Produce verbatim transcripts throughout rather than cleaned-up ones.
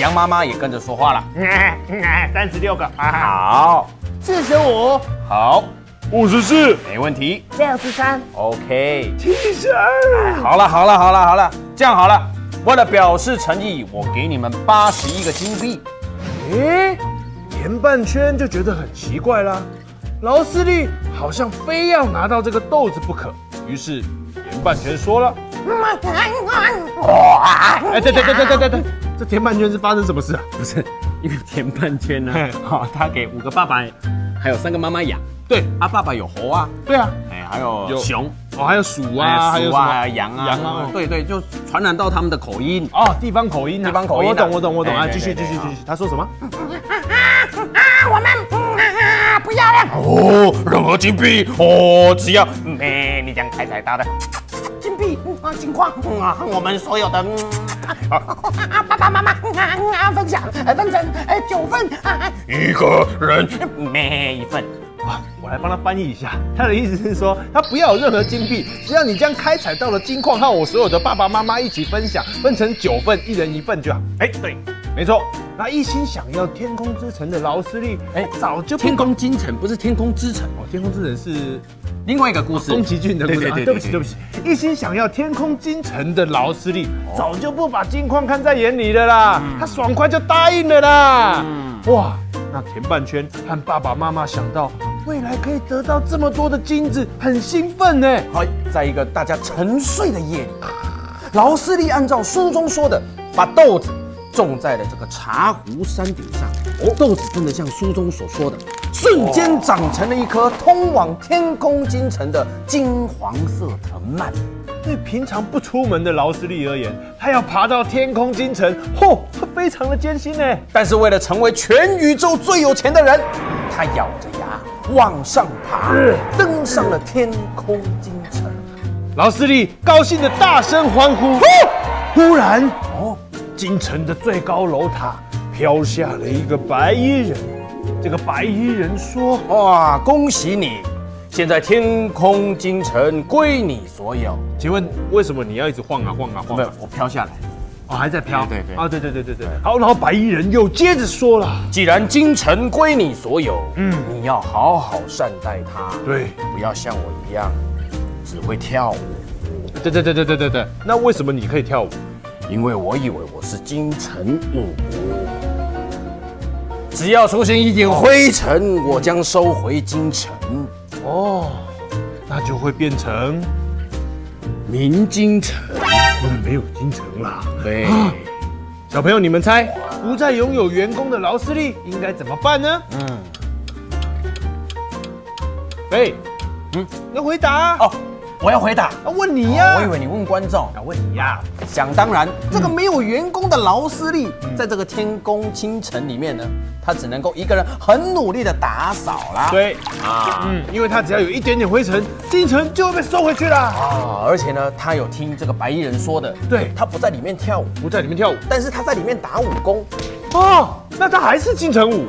羊妈妈也跟着说话了，三十六个，好，四十五，好。 五十四，没问题。六十三 ，OK。七十二，好了好了好了好了，这样好了。为了表示诚意，我给你们八十一个金币。诶，甜半圈就觉得很奇怪啦，劳斯利好像非要拿到这个豆子不可。于是甜半圈说了：“哎，对对对对对对对，这田半圈是发生什么事啊？不是，因为田半圈呢、啊，好、哦，他给五个爸爸，还有三个妈妈养。对，啊，爸爸有猴啊，对啊，哎，还有熊，哦，还有鼠啊，还有羊啊，羊啊，对对，就传染到他们的口音哦，地方口音，地方口音，我懂我懂我懂啊，继续继续继续，他说什么？我们。 不要了哦，任何金币哦，只要没你讲开采到的金币啊，金矿啊，我们所有的啊，爸爸妈妈啊，分享分成哎九份，一个人每一份。哇，我来帮他翻译一下，他的意思是说，他不要有任何金币，只要你将开采到的金矿和我所有的爸爸妈妈一起分享，分成九份，一人一份就好。哎，对。 没错，那一心想要天空之城的劳斯利，哎、欸，早就天空金城不是天空之城哦，天空之城是另外一个故事，宫崎骏的故事。对对 对, 對, 對, 對, 對, 對, 對, 對, 對, 對, 對不起对不起，一心想要天空金城的劳斯利，哦、早就不把金矿看在眼里了啦，嗯、他爽快就答应了啦。嗯、哇，那田半圈和爸爸妈妈想到未来可以得到这么多的金子，很兴奋呢。好，在一个大家沉睡的夜里，劳斯利按照书中说的，把豆子。 种在了这个茶壶山顶上，哦，豆子真的像书中所说的，瞬间长成了一棵通往天空金城的金黄色藤蔓。对平常不出门的劳斯利而言，他要爬到天空金城，嚯，非常的艰辛呢。但是为了成为全宇宙最有钱的人，他咬着牙往上爬，登上了天空金城。劳斯利高兴的大声欢呼，忽然，哦。 京城的最高楼塔飘下了一个白衣人，这个白衣人说：“哇，恭喜你，现在天空京城归你所有。”请问为什么你要一直晃啊晃啊晃？没有，我飘下来，哦，还在飘。对对对，啊，对对对对对。好，然后白衣人又接着说了：“既然京城归你所有，嗯，你要好好善待它，对，不要像我一样只会跳舞。”对对对对对对对。那为什么你可以跳舞？ 因为我以为我是金城武，只要出现一点灰尘，我将收回金城。哦，那就会变成明金城。嗯，没有金城啦。对、啊，小朋友，你们猜，不再拥有员工的劳斯利应该怎么办呢？嗯，哎，嗯，要回答哦。 我要回答，问你呀！我以为你问观众，要问你呀！想当然，这个没有员工的劳斯利，在这个天空清晨里面呢，他只能够一个人很努力的打扫啦。对啊，嗯，因为他只要有一点点灰尘，金城就会被收回去啦。啊，而且呢，他有听这个白衣人说的，对，他不在里面跳舞，不在里面跳舞，但是他在里面打武功。哦，那他还是金城武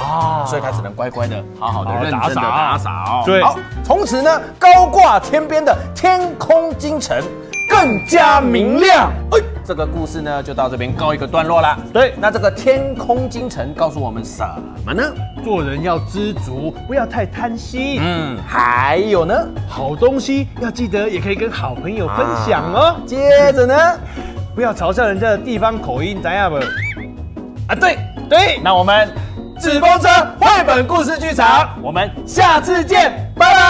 啊，所以他只能乖乖的、好好的、认真的打扫。对，好，从此呢，高挂天边。 的天空金城更加明亮。哎，这个故事呢就到这边告一个段落啦。对，那这个天空金城告诉我们什么呢？做人要知足，不要太贪心。嗯，还有呢，好东西要记得也可以跟好朋友分享哦。啊、接着呢，不要嘲笑人家的地方口音，怎样不？啊，对对，那我们纸风车绘本故事剧场，我们下次见，拜拜。